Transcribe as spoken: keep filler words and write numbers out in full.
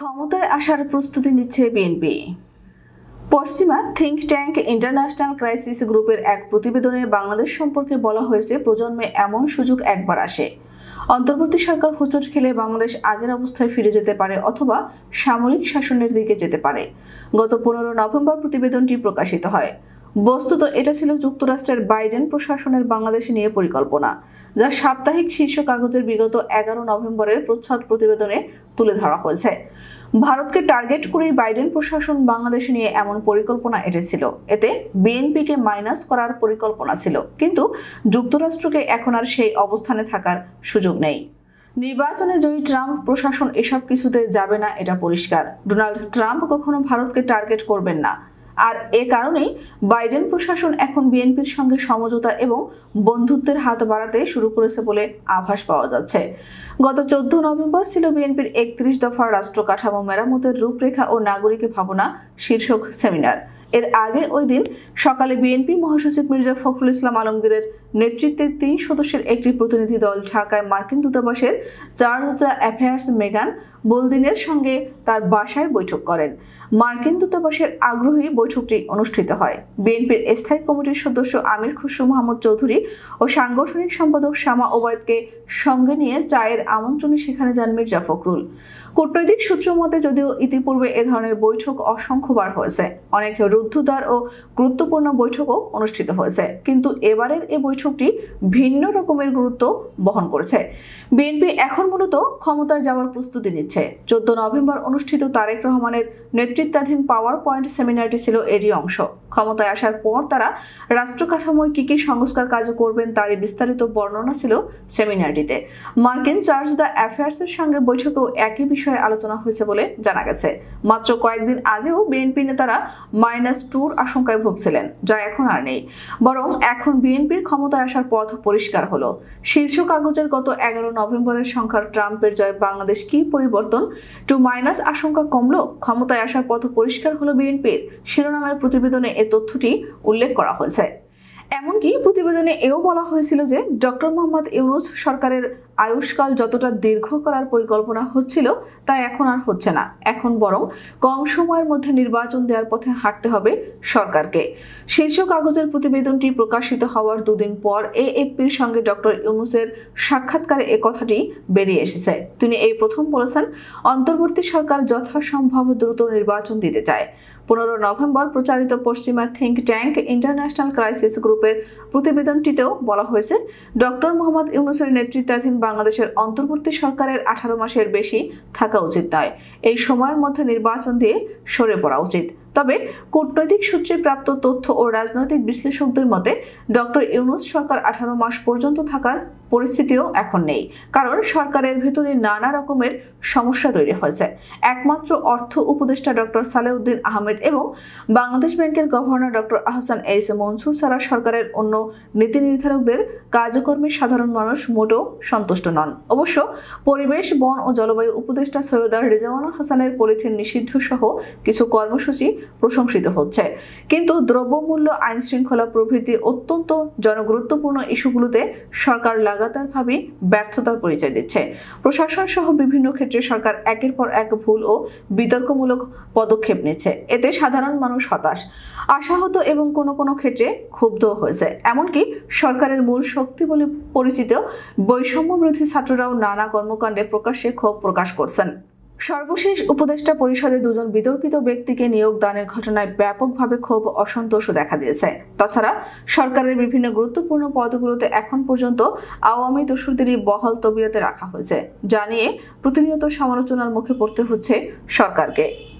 ক্ষমতায় আসার প্রস্তুতি নিচ্ছে বিএনপি। পশ্চিমা থিঙ্ক ট্যাঙ্ক ইন্টারন্যাশনাল ক্রাইসিস গ্রুপের এক প্রতিবেদনে বাংলাদেশ সম্পর্কে বলা হয়েছে, প্রজন্মে এমন সুযোগ একবার আসে। অন্তর্বর্তী সরকার হোঁচট খেলে বাংলাদেশ আগের অবস্থায় ফিরে যেতে পারে অথবা সামরিক শাসনের দিকে যেতে পারে। গত পনেরো নভেম্বর প্রতিবেদনটি প্রকাশিত হয়। বস্তুত এটা ছিল যুক্তরাষ্ট্রের বাইডেন প্রশাসনের বাংলাদেশ নিয়ে পরিকল্পনা, যা সাপ্তাহিক শীর্ষ কাগজের বিগত এগারো নভেম্বরের প্রচ্ছদ প্রতিবেদনে তুলে ধরা হয়েছে। ভারতকে টার্গেট করেই বাইডেন প্রশাসন বাংলাদেশ নিয়ে এমন পরিকল্পনা এঁটেছিল। এতে বিএনপিকে মাইনাস করার পরিকল্পনা ছিল, কিন্তু যুক্তরাষ্ট্রকে এখন আর সেই অবস্থানে থাকার সুযোগ নেই। নির্বাচনে জয়ী ট্রাম্প প্রশাসন এসব কিছুতে যাবে না, এটা পরিষ্কার। ডোনাল্ড ট্রাম্প কখনো ভারতকে টার্গেট করবেন না, আর এ কারণেই বাইডেন প্রশাসন এখন বিএনপির সঙ্গে সমঝোতা এবং বন্ধুত্বের হাত বাড়াতে শুরু করেছে বলে আভাস পাওয়া যাচ্ছে। গত চোদ্দ নভেম্বর ছিল বিএনপির একত্রিশ দফা রাষ্ট্র কাঠামো মেরামতের রূপরেখা ও নাগরিক ভাবনা শীর্ষক সেমিনার। এর আগে ওই দিন সকালে বিএনপি মহাসচিব মির্জা ফখরুল ইসলাম আলমগীরের নেতৃত্বে তিন সদস্যের একটি প্রতিনিধি দল ঢাকায় মার্কিন দূতাবাসের চার্জ দ্য অ্যাফেয়ার্স মেগান বোলদিনের সঙ্গে তার বাসায় বৈঠক করেন। মার্কিন দূতাবাসের আগ্রহী বৈঠকটি অনুষ্ঠিত হয়। বিএনপির স্থায়ী কমিটির সদস্য আমির খুশু মোহাম্মদ চৌধুরী ও সাংগঠনিক সম্পাদক শামা ওবায়দকে সঙ্গে নিয়ে চায়ের আমন্ত্রণে সেখানে যান মির্জা ফখরুল। কূটনৈতিক সূত্র মতে, যদিও ইতিপূর্বে এ ধরনের বৈঠক অসংখ্যবার হয়েছে, অনেক রুদ্ধদ্বার ও গুরুত্বপূর্ণ বৈঠকও অনুষ্ঠিত হয়েছে, কিন্তু এবারের এই বৈঠকটি ভিন্ন রকমের গুরুত্ব বহন করেছে। বিএনপি এখন মূলত ক্ষমতায় যাওয়ার প্রস্তুতি নিচ্ছে। চোদ্দ নভেম্বর অনুষ্ঠিত তারেক রহমানের নেতৃত্বাধীন পাওয়ার পয়েন্ট সেমিনারটি ছিল এরই অংশ। ক্ষমতায় আসার পর তারা রাষ্ট্র কাঠামোয় কি কি সংস্কার কাজ করবেন তারই বিস্তারিত বর্ণনা ছিল সেমিনারটিতে। মার্কিন চার্জ দ্য অ্যাফেয়ার্সের সঙ্গে বৈঠকেও একই বিষয়ে আলোচনা হয়েছে বলে জানা গেছে। মাত্র কয়েকদিন আগেও বিএনপি নেতারা মাইনাস টুর আশঙ্কায় ভুগছিলেন, যা এখন আর নেই। বরং এখন বিএনপির ক্ষমতায় আসার পথ পরিষ্কার হলো। শীর্ষ কাগজের গত এগারো নভেম্বরের সংখ্যার ট্রাম্পের জয় বাংলাদেশ কি পরিবর্তন টু মাইনাস আশঙ্কা কমলো, ক্ষমতায় আসার পথ পরিষ্কার হলো বিএনপির শিরোনামের প্রতিবেদনে এ তথ্যটি উল্লেখ করা হয়েছে। এমনকি প্রতিবেদনে এও বলা হয়েছিল যে ডক্টর মোহাম্মদ ইউনূস সরকারের আয়ুষ্কাল যতটা দীর্ঘ করার পরিকল্পনা হচ্ছিল তা এখন আর হচ্ছে না। এখন বরং কম সময়ের মধ্যে নির্বাচন দেওয়ার পথে হাঁটতে হবে সরকারকে। শীর্ষ কাগজের প্রতিবেদনটি প্রকাশিত হওয়ার দুদিন পর এএফপির সঙ্গে ডক্টর ইউনূসের সাক্ষাৎকারে এ কথাটি বেরিয়ে এসেছে। তিনি এই প্রথম বলেছেন, অন্তর্বর্তী সরকার যথাসম্ভব দ্রুত নির্বাচন দিতে চায়। পনেরো নভেম্বর প্রচারিত পশ্চিমা থিঙ্ক ট্যাঙ্ক ইন্টারন্যাশনাল ক্রাইসিস গ্রুপের প্রতিবেদনটিতেও বলা হয়েছে, ডক্টর মোহাম্মদ ইউনূসের নেতৃত্বাধীন বাংলাদেশের অন্তর্বর্তী সরকারের আঠারো মাসের বেশি থাকা উচিত নয়। এই সময়ের মধ্যে নির্বাচন দিয়ে সরে পড়া উচিত। তবে কূটনৈতিক সূত্রে প্রাপ্ত তথ্য ও রাজনৈতিক বিশ্লেষকদের মতে, ডক্টর ইউনূস সরকার আঠারো মাস পর্যন্ত থাকার পরিস্থিতিও এখন নেই, কারণ সরকারের ভেতরে নানা রকমের সমস্যা তৈরি হয়েছে। একমাত্র অর্থ উপদেষ্টা ডক্টর সালেউদ্দিন আহমেদ এবং বাংলাদেশ ব্যাংকের governor doctor Ahsan H Mansur ছাড়া সরকারের অন্য নীতি নির্ধারকদের কাজকর্মে সাধারণ মানুষ মোটেও সন্তুষ্ট নন। অবশ্য পরিবেশ, বন ও জলবায়ু উপদেষ্টা সৈয়দা রেজাওয়ানা হাসানের পলিথিন নিষিদ্ধ সহ কিছু কর্মসূচি প্রশংসিত হচ্ছে, কিন্তু দ্রব্যমূল্য, আইন শৃঙ্খলা প্রভৃতি অত্যন্ত জনগুরুত্বপূর্ণ ইস্যুগুলোতে সরকার লাগাতারভাবে ব্যর্থতার পরিচয় দিচ্ছে। প্রশাসন সহ বিভিন্ন ক্ষেত্রে সরকার একের পর এক ভুল ও বিতর্কমূলক পদক্ষেপ নিচ্ছে। এতে সাধারণ মানুষ হতাশ, আশাহত এবং কোনো কোনো ক্ষেত্রে ক্ষুব্ধ হয়েছে। এমনকি সরকারের মূল শক্তি বলে পরিচিত বৈষম্যবিরোধী ছাত্ররাও নানা কর্মকাণ্ডে প্রকাশ্যে ক্ষোভ প্রকাশ করছেন। সর্বশেষ উপদেষ্টা পরিষদে দুজন বিতর্কিত ব্যক্তিকে নিয়োগ দানের ঘটনায় ব্যাপকভাবে ক্ষোভ, অসন্তোষও দেখা দিয়েছে। তাছাড়া সরকারের বিভিন্ন গুরুত্বপূর্ণ পদগুলোতে এখন পর্যন্ত আওয়ামী দস্যুদেরই বহাল তবিয়তে রাখা হয়েছে, যা নিয়ে প্রতিনিয়ত সমালোচনার মুখে পড়তে হচ্ছে সরকারকে।